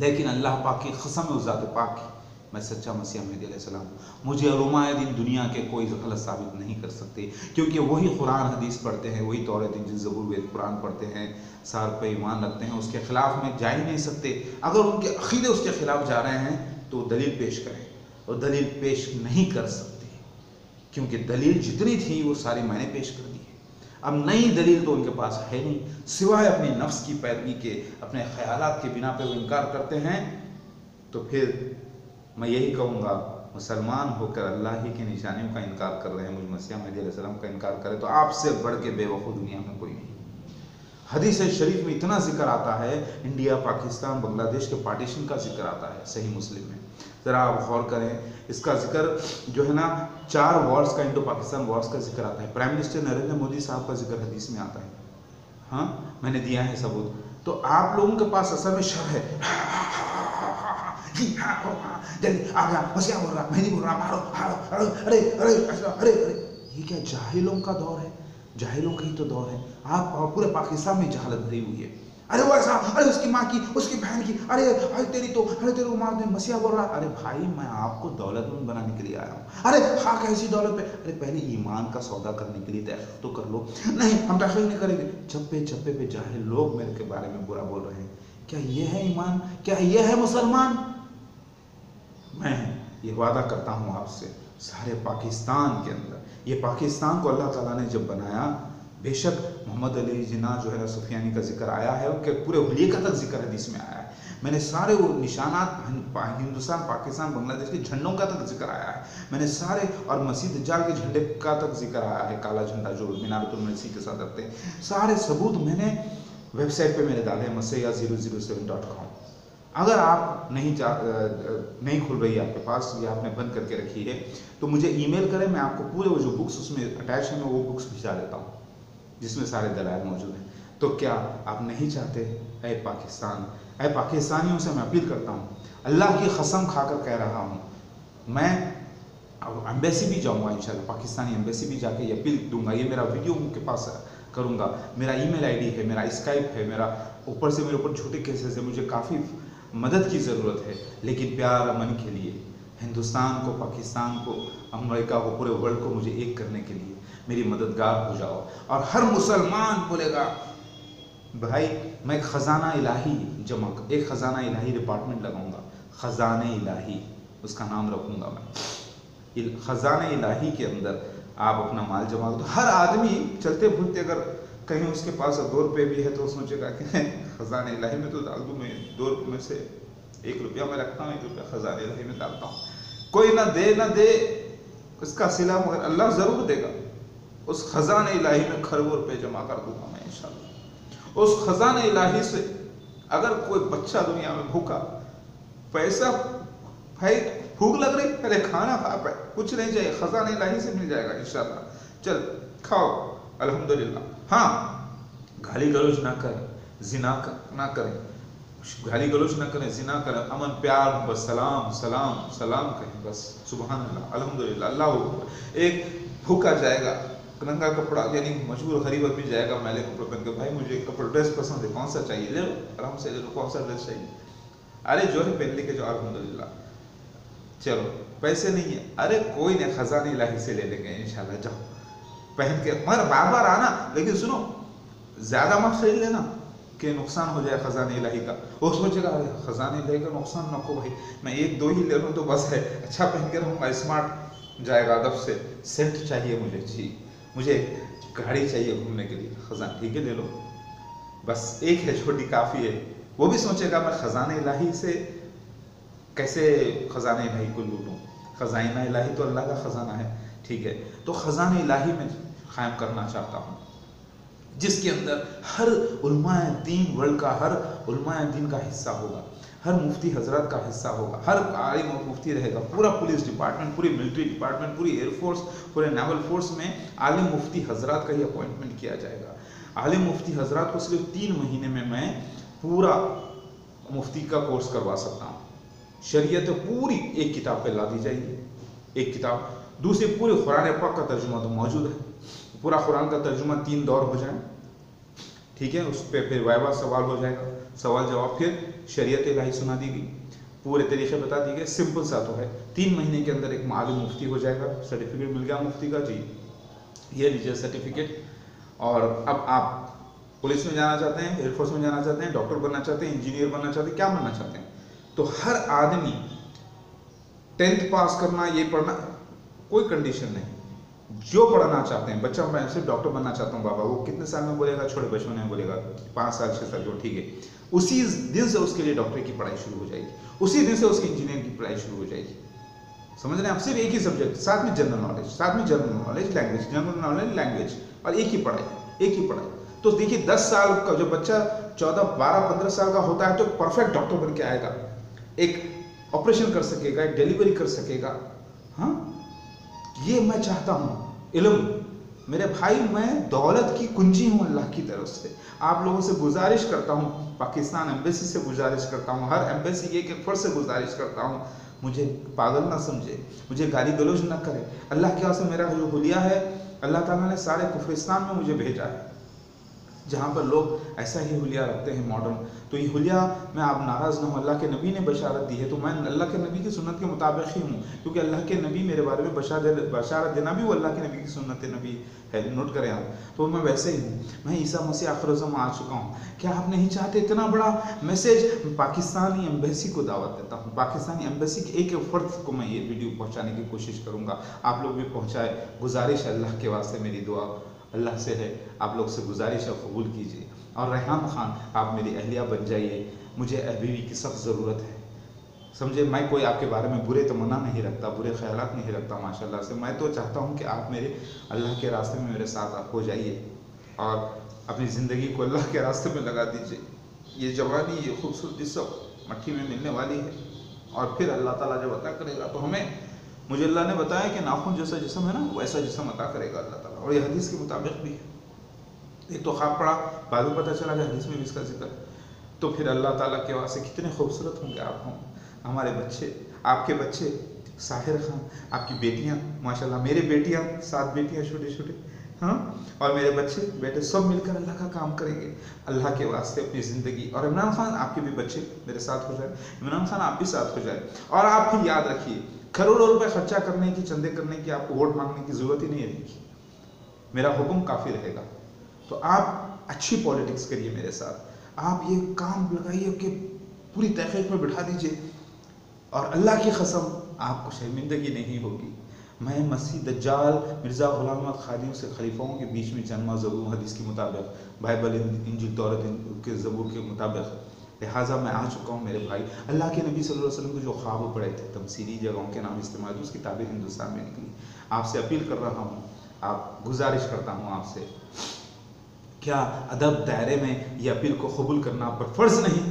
लेकिन अल्लाह पाक की कसम है, उस ज़ात पाक की, मैं सच्चा मसीह महदी अलैहिस्सलाम, मुझे उलमाए दीन दुनिया के कोई गलत साबित नहीं कर सकते, क्योंकि वही कुरान हदीस पढ़ते हैं, वही तौरात इंजील ज़बूर वेद कुरान पढ़ते हैं, सार पर ईमान रखते हैं, उसके ख़िलाफ़ में जा ही नहीं सकते। अगर उनके अक़ीदे उसके ख़िलाफ़ जा रहे हैं तो दलील पेश करें, और दलील पेश नहीं कर सकते, क्योंकि दलील जितनी थी वो सारी मैंने पेश कर दी है। अब नई दलील तो उनके पास है नहीं, सिवाय अपने नफ्स की पैरवी के, अपने ख्यालात के बिना पे वो इनकार करते हैं। तो फिर मैं यही कहूँगा, मुसलमान होकर अल्लाह ही की निशानियों का इनकार कर रहे हैं, मुझ मसीह महदी अलैहिस्सलाम का इनकार करें तो आपसे बढ़ के बेवकूफ़ दुनिया में कोई नहीं। हदीस शरीफ में इतना जिक्र आता है, इंडिया, पाकिस्तान, बांग्लादेश के पार्टीशन का जिक्र आता है सही मुस्लिम में, ज़रा आप गौर करें। इसका जिक्र जो है ना 4 वॉर्स का, इंडो पाकिस्तान वॉर्स का जिक्र आता है। प्राइम मिनिस्टर नरेंद्र मोदी साहब का जिक्र हदीस में आता है। हाँ, मैंने दिया है सबूत। तो आप लोगों के पास असल में शर है, ये क्या जाहिलों का दौर है? जाहिलों का ही तो दौर है। आप पूरे पाकिस्तान में जहालत भरी हुई है। अरे वो ऐसा, अरे उसकी माँ की, उसकी बहन की, अरे तेरी तो, अरे तेरे को मार दे, मसीहा बोल रहा। अरे भाई, मैं आपको दौलतमंद बनाने के लिए आया हूँ। अरे हाँ, कैसी दौलत पे? अरे पहले ईमान का सौदा करने के लिए तहक़ीक़ तो कर लो। नहीं, हम तहक़ीक़ नहीं करेंगे। छप्पे छप्पे पे जाहिल लोग मेरे के बारे में बुरा बोल रहे हैं। क्या ये है ईमान? क्या ये है मुसलमान? मैं ये वादा करता हूँ आपसे, सारे पाकिस्तान के अंदर, ये पाकिस्तान को अल्लाह ताला ने जब बनाया, बेशक मोहम्मद अली जिना जो है ना सुफियानी का जिक्र आया है, उनके पूरे हुलिये का तक जिक्र हदीस में आया है। मैंने सारे वो निशानात, हिंदुस्तान, पाकिस्तान, बांग्लादेश के झंडों का तक जिक्र आया है, मैंने सारे, और मसीह दज्जाल के झंडे का तक जिक्र आया है, काला झंडा जो मीनारतुल मस्जिद के साथ रखते हैं। सारे सबूत मैंने वेबसाइट पर मेरे डाले, maseyah007.com। अगर आप नहीं खुल रही है आपके पास, या आपने बंद करके रखी है, तो मुझे ईमेल करें, मैं आपको पूरे वो जो बुक्स उसमें अटैच हैं, मैं वो बुक्स भिजा देता हूँ जिसमें सारे दलाइल मौजूद हैं। तो क्या आप नहीं चाहते? ऐ पाकिस्तान, ऐ पाकिस्तानियों से मैं अपील करता हूँ, अल्लाह की कसम खाकर कह रहा हूँ, मैं एम्बेसी भी जाऊँगा, इंशाल्लाह पाकिस्तानी एम्बेसी भी जाके ये अपील दूंगा। ये मेरा वीडियो उनके पास करूँगा। मेरा ईमेल आईडी है, मेरा स्काइप है, मेरा ऊपर से मेरे ऊपर छोटे केसेस है, मुझे काफ़ी मदद की ज़रूरत है। लेकिन प्यार अमन के लिए, हिंदुस्तान को, पाकिस्तान को, अमेरिका को, पूरे वर्ल्ड को मुझे एक करने के लिए मेरी मददगार हो जाओ। और हर मुसलमान बोलेगा भाई मैं ख़जाना इलाही जमा, एक ख़जाना इलाही डिपार्टमेंट लगाऊंगा, ख़जाना इलाही उसका नाम रखूंगा मैं। ख़जाना इलाही के अंदर आप अपना माल जमा करो। हर आदमी चलते भूलते अगर कहीं उसके पास 2 रुपये भी है तो सोचेगा कि ख़जाना इलाही में तो डाल दूँ, मैं 2 रुपये में से 1 रुपया मैं रखता हूँ, 1 रुपया ख़जाना इलाही में डालता हूँ। कोई ना दे उसका सिला, मगर अल्लाह ज़रूर देगा। उस ख़जाना इलाही में खरबों रुपये जमा कर दूँगा मैं इंशाल्लाह। उस ख़जाना इलाही से अगर कोई बच्चा दुनिया में भूखा, पैसा भाई भूख लग रही, पहले खाना खा पाए, कुछ नहीं चाहिए, ख़जाना इलाही से मिल जाएगा इंशाल्लाह। चल खाओ अल्हम्दुलिल्लाह। हाँ, गाली गलौज ना करें, जिना ना करें, गाली गलौज ना करें, जिना करें, अमन प्यार, बस सलाम सलाम सलाम कहें, बस सुबहान अल्लाह अल्हम्दुलिल्लाह अल्लाह। एक भूखा जाएगा, नंगा कपड़ा यानी मजबूर गरीब आदमी जाएगा मैले कपड़े पहन के, भाई मुझे कपड़ा ड्रेस पसंद है, कौन सा चाहिए, ले लो आराम से ले लो, कौन सा ड्रेस चाहिए, अरे जो है पहन लेके जाओ अल्हम्दुलिल्लाह। चलो पैसे नहीं है, अरे कोई नहीं, ख़जाना इलाही से ले लेंगे इंशाल्लाह, जाओ पहन के, मगर बार बार आना। लेकिन सुनो, ज़्यादा मत खरीद लेना के नुकसान हो जाए ख़जाना इलाही का। वो सोचेगा अरे ख़जाना इलाही का नुकसान ना हो भाई, मैं 1-2 ही ले लूँ तो बस है, अच्छा पहन के रहूँगा, स्मार्ट जाएगा। अदब से सेंट चाहिए मुझे, जी मुझे गाड़ी चाहिए घूमने के लिए, ख़जाना ठीक है ले लो, बस एक है छोटी काफ़ी है। वो भी सोचेगा मैं ख़जाना इलाही से कैसे ख़जाना इलाही को लूटूँ, ख़जाना इलाही तो अल्लाह का ख़जाना है, ठीक है। तो ख़जाना इलाही में क़ायम करना चाहता हूँ, जिसके अंदर हर उलमाए दीन वर्ल्ड का, हर उलमाए दीन का हिस्सा होगा, हर मुफ्ती हजरत का हिस्सा होगा, हर आलिम और मुफ्ती रहेगा, पूरा पुलिस डिपार्टमेंट, पूरी मिलिट्री डिपार्टमेंट, पूरी एयरफोर्स, पूरे नेवल फोर्स में आलिम मुफ्ती हजरत का ही अपॉइंटमेंट किया जाएगा। आलिम मुफ्ती हजरत को सिर्फ 3 महीने में मैं पूरा मुफ्ती का कोर्स करवा सकता हूँ। शरीयत पूरी एक किताब पर ला दी जाएगी, एक किताब, दूसरी पूरे कुरान पाक का तर्जुमा तो मौजूद है, पूरा कुरान का तर्जुमा 3 दौर हो जाए, ठीक है। उस पर फिर वाइवा सवाल हो जाएगा, सवाल जवाब, फिर शरीयत इलाही सुना दी गई, पूरे तरीक़े बता दिए गए, सिंपल सा तो है। 3 महीने के अंदर एक मालूम मुफ्ती हो जाएगा, सर्टिफिकेट मिल गया मुफ्ती का, जी ये लीजिए सर्टिफिकेट। और अब आप पुलिस में जाना चाहते हैं, एयरफोर्स में जाना चाहते हैं, डॉक्टर बनना चाहते हैं, इंजीनियर बनना चाहते हैं, क्या बनना चाहते हैं, तो हर आदमी 10th पास करना, ये पढ़ना, कोई कंडीशन नहीं, जो पढ़ना चाहते हैं। बच्चा मैं सिर्फ डॉक्टर बनना चाहता हूँ बाबा, वो कितने साल में बोलेगा, छोटे बचपन में बोलेगा 5 साल 6 साल जो, ठीक है, उसी दिन से उसके लिए डॉक्टर की पढ़ाई शुरू हो जाएगी, उसी दिन से उसकी इंजीनियर की पढ़ाई शुरू हो जाएगी, समझ रहे हैं आप। सिर्फ एक ही सब्जेक्ट, साथ में जनरल नॉलेज, साथ में general knowledge language, general knowledge language, और एक ही पढ़ाई, एक ही पढ़ाई। तो देखिए 10 साल का जो बच्चा 14, 12, 15 साल का होता है तो परफेक्ट डॉक्टर बन के आएगा, एक ऑपरेशन कर सकेगा, एक डिलीवरी कर सकेगा। हाँ, ये मैं चाहता हूँ इल्म। मेरे भाई मैं दौलत की कुंजी हूँ अल्लाह की तरफ से। आप लोगों से गुजारिश करता हूँ, पाकिस्तान एम्बेसी से गुजारिश करता हूँ, हर एम्बेसी के फर्ज से गुजारिश करता हूँ, मुझे पागल ना समझे, मुझे गाली गलौज ना करे। अल्लाह के वास्ते मेरा जो हुलिया है, अल्लाह ताला ने सारे कुफरिस्तान में मुझे भेजा है, जहाँ पर लोग ऐसा ही हुलिया रखते हैं मॉडर्न, तो ये हुलिया मैं आप नाराज़ ना हो। अल्लाह के नबी ने बशारत दी है तो मैं अल्लाह के नबी की सुन्नत के मुताबिक ही हूँ, क्योंकि अल्लाह के नबी मेरे बारे में बशारत देना भी वो अल्लाह के नबी की सुन्नत नबी है, नोट करें आप। तो मैं वैसे ही हूँ, मैं ईसा मसीह आखिर-ए-ज़मां आ चुका हूँ। क्या आप नहीं चाहते इतना बड़ा मैसेज? पाकिस्तानी एम्बेसी को दावत देता हूँ, पाकिस्तानी एम्बेसी के एक फ़र्द को मैं ये वीडियो पहुँचाने की कोशिश करूँगा, आप लोग भी पहुँचाए। गुजारिश अल्लाह के वास्ते, मेरी दुआ अल्लाह से है, आप लोग से गुजारिश है, कबूल कीजिए। और रेहम खान आप मेरी अहलिया बन जाइए, मुझे बीवी की सख्त ज़रूरत है, समझे। मैं कोई आपके बारे में बुरे तमन्ना नहीं रखता, बुरे ख्यालात नहीं रखता माशाल्लाह से। मैं तो चाहता हूँ कि आप मेरे अल्लाह के रास्ते में मेरे साथ आप हो जाइए और अपनी ज़िंदगी को अल्लाह के रास्ते में लगा दीजिए। ये जवानी, ये खूबसूरती सब मट्टी में मिलने वाली है, और फिर अल्लाह ताला जब अता करेगा तो हमें, मुझे अल्लाह ने बताया कि नाखून जैसा जिस्म है ना, वैसा जिस्म अता करेगा अल्लाह ताला, और ये हदीस के मुताबिक भी है। एक तो ख्वाब पड़ा, बाद में पता चला कि हदीस में भी इसका जिक्र, तो फिर अल्लाह ताला के वास्ते कितने खूबसूरत होंगे आप, हों हमारे बच्चे, आपके बच्चे साहिर खान, आपकी बेटियाँ माशाल्लाह, मेरी बेटियाँ 7 बेटियाँ छोटी छोटी, हाँ, और मेरे बच्चे बेटे सब मिलकर अल्लाह का काम करेंगे अल्लाह के वास्ते अपनी ज़िंदगी। और इमरान खान आपके भी बच्चे मेरे साथ हो जाए, इमरान खान आप भी साथ हो जाए। और आप फिर याद रखिए, करोड़ों रुपए खर्चा करने की, चंदे करने की, आपको वोट मांगने की ज़रूरत ही नहीं रहेगी, मेरा हुक्म काफ़ी रहेगा। तो आप अच्छी पॉलिटिक्स करिए मेरे साथ, आप ये काम लगाइए कि पूरी तहकीक में बिठा दीजिए, और अल्लाह की कसम आपको शर्मिंदगी नहीं होगी। मैं मसीह दज्जाल मिर्ज़ा गुलाम अहमद खादिम से खलीफाओं के बीच में जन्मा ज़बूर हदीस के मुताबिक, बाइबल इंजिल तौरात के ज़बूर के मुताबिक, लिहाजा मैं आ चुका हूँ मेरे भाई। अल्लाह के नबी सल्लल्लाहु अलैहि वसल्लम को जो ख्वाब पड़े थे, तमसीली जगहों के नाम इस्तेमाल, उसकी ताबीर हिंदुस्तान में निकली। आपसे अपील कर रहा हूँ, आप गुजारिश करता हूँ आपसे, क्या अदब दायरे में यह अपील को कबूल करना आप पर फ़र्ज़ नहीं?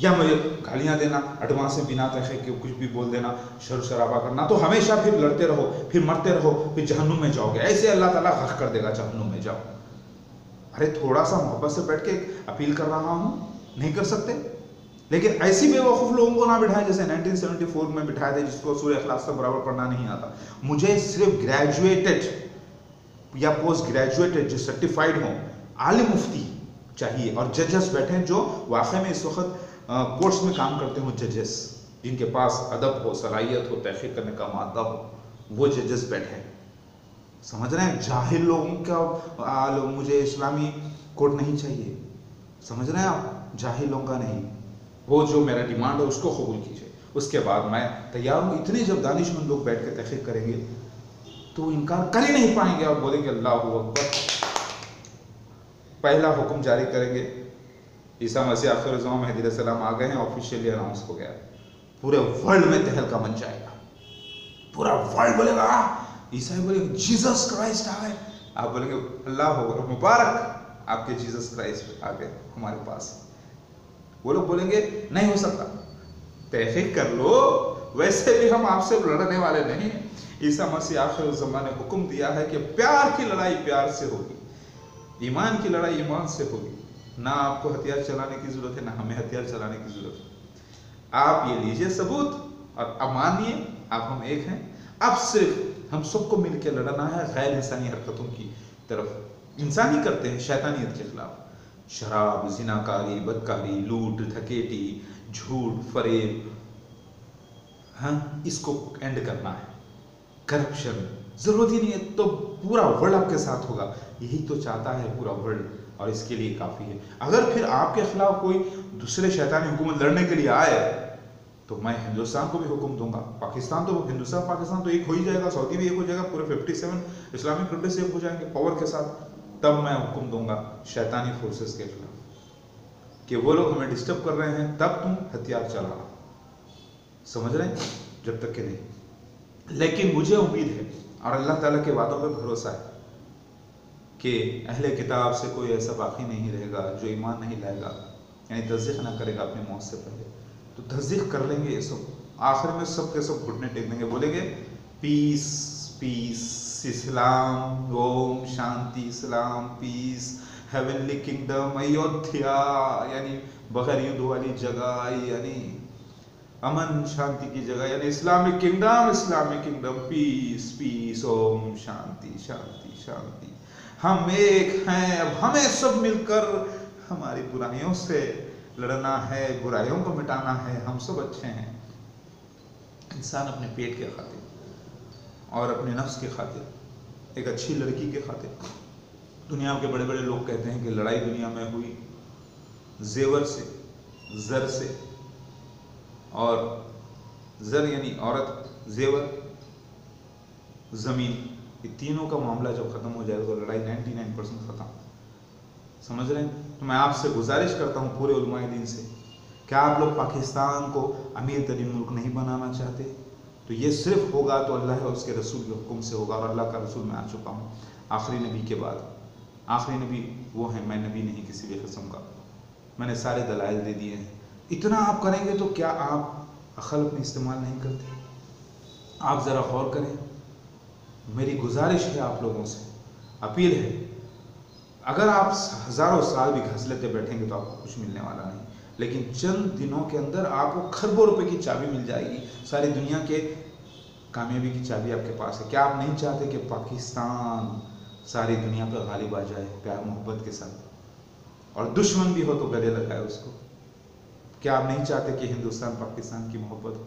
या मुझे गालियाँ देना, एडवांस में बिना तहक़ीक़ के कुछ भी बोल देना, शोर शराबा करना, तो हमेशा फिर लड़ते रहो, फिर मरते रहो, फिर जहन्नुम में जाओगे, ऐसे अल्लाह ताला हक़ कर देगा, जहन्नुम में जाओ। अरे थोड़ा सा मोहब्बत से बैठ के अपील कर रहा हूँ, नहीं कर सकते? लेकिन ऐसी बेवकूफ़ लोगों को ना बिठाएं जैसे 1974 में बिठाए थे, जिसको सूरह इखलास से बराबर पढ़ना नहीं आता। मुझे सिर्फ ग्रेजुएटेड या पोस्ट ग्रेजुएटेड जो सर्टिफाइड हों आलिम मुफ्ती चाहिए, और जजेस बैठे जो वाकई में इस वक्त कोर्ट्स में काम करते हों, जजेस जिनके पास अदब हो, सलाहियत हो, तहक़ीक़ करने का मादा हो, वो जजेस बैठे। समझ रहे हैं? जाहिल लोगों का मुझे इस्लामी कोर्ट नहीं चाहिए, समझ रहे हैं आप? जाहिल लोगों का नहीं, वो जो मेरा डिमांड है उसको कबूल कीजिए। उसके बाद मैं तैयार हूँ। इतने जब दानिशमंद लोग बैठ कर तहक़ीक़ करेंगे तो इनकार कर ही नहीं पाएंगे और बोलेंगे अल्लाह अकबर, पहला हुक्म जारी करेंगे, ईसा मसीह आखिर ज़माने में महदी सलाम आ गए हैं, ऑफिशियली अनाउंस हो गया। पूरे वर्ल्ड में तहलका मच जाएगा, पूरा वर्ल्ड बोलेगा ईसाई, बोलेंगे जीसस क्राइस्ट आ गए। आप बोलेंगे अल्लाह हो मुबारक, आपके जीसस क्राइस्ट आ गए हमारे पास। वो लोग बोलेंगे नहीं हो सकता, तहक़ीक़ कर लो, वैसे भी हम आपसे लड़ने वाले नहीं। ईसा मसीह आखिर ज़माने ने हुक्म दिया है कि प्यार की लड़ाई प्यार से होगी, ईमान की लड़ाई ईमान से होगी। ना आपको हथियार चलाने की ज़रूरत है, ना हमें हथियार चलाने की ज़रूरत है। आप ये लीजिए सबूत और अब मानिए आप हम एक हैं। अब सिर्फ हम सबको मिलकर लड़ना है गैर इंसानी हरकतों की तरफ। इंसानी करते हैं शैतानियत के खिलाफ, शराब, जिनाकारी, बदकारी, लूट, धकेटी, झूठ, फरेब, हाँ, इसको एंड करना है। करप्शन ज़रूरत ही नहीं है तो पूरा वर्ल्ड आपके साथ होगा, यही तो चाहता है पूरा वर्ल्ड, और इसके लिए काफ़ी है। अगर फिर आपके खिलाफ कोई दूसरे शैतानी हुकूमत लड़ने के लिए आए तो मैं हिंदुस्तान को भी हुक्म दूंगा, पाकिस्तान तो हिंदुस्तान पाकिस्तान तो एक हो ही जाएगा, सऊदी भी एक हो जाएगा, पूरे 57 इस्लामिक कंट्रीज एक हो जाएंगे पावर के साथ। तब मैं हुक्म दूंगा शैतानी फोर्सेस के खिलाफ कि वो लोग हमें डिस्टर्ब कर रहे हैं, तब तुम हथियार चला, समझ रहे हैं? जब तक के नहीं। लेकिन मुझे उम्मीद है और अल्लाह ताला के वादों पर भरोसा है कि अहले किताब से कोई ऐसा बाकी नहीं रहेगा जो ईमान नहीं लाएगा, यानी तस्दीक ना करेगा अपने मौत से पहले। तो तस्दीक कर लेंगे ये सब, आखिर में सब के सब घुटने टेक देंगे, बोलेंगे पीस पीस, इस्लाम, ओम शांति, इस्लाम पीस, हेवनली किंगडम, अयोध्या, यानी बगैर युद्ध वाली जगह, यानी अमन शांति की जगह, यानी Islamic kingdom, Islamic kingdom, peace peace, ओम शांति शांति शांति, हम एक हैं। अब हमें सब मिलकर हमारी बुराइयों से लड़ना है, बुराइयों को मिटाना है, हम सब अच्छे हैं। इंसान अपने पेट के खातिर और अपने नफ्स के खातिर, एक अच्छी लड़की के खातिर, दुनिया के बड़े बड़े लोग कहते हैं कि लड़ाई दुनिया में हुई जेवर से, जर से, और जर यानी औरत, जेवर, ज़मीन, ये तीनों का मामला जब ख़त्म हो जाएगा तो लड़ाई 99% ख़त्म, समझ रहे हैं? तो मैं आपसे गुजारिश करता हूँ पूरे उलमाए दीन से, क्या आप लोग पाकिस्तान को अमीर तरीन मुल्क नहीं बनाना चाहते? तो ये सिर्फ होगा तो अल्लाह और उसके रसूल के हुक्म से होगा, और अल्लाह का रसूल मैं आ चुका हूँ आखिरी नबी के बाद। आखिरी नबी वो है, मैं नबी नहीं किसी भी किस्म का, मैंने सारे दलाइल दे दिए हैं। इतना आप करेंगे तो क्या आप अकल अपने इस्तेमाल नहीं करते? आप ज़रा गौर करें, मेरी गुजारिश है आप लोगों से, अपील है। अगर आप हज़ारों साल भी घस लेते बैठेंगे तो आपको कुछ मिलने वाला नहीं, लेकिन चंद दिनों के अंदर आपको खरबों रुपए की चाबी मिल जाएगी, सारी दुनिया के कामयाबी की चाबी आपके पास है। क्या आप नहीं चाहते कि पाकिस्तान सारी दुनिया पर गालिब आ जाए प्यार मोहब्बत के साथ, और दुश्मन भी हो तो गले लगाए उसको। क्या आप नहीं चाहते कि हिंदुस्तान पाकिस्तान की मोहब्बत हो?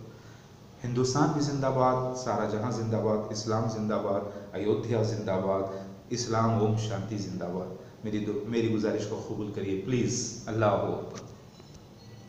हिंदुस्तान भी जिंदाबाद, सारा जहां जिंदाबाद, इस्लाम जिंदाबाद, अयोध्या जिंदाबाद, इस्लाम ओम शांति जिंदाबाद। मेरी गुजारिश को कबूल करिए प्लीज़। अल्लाह हू अकबर।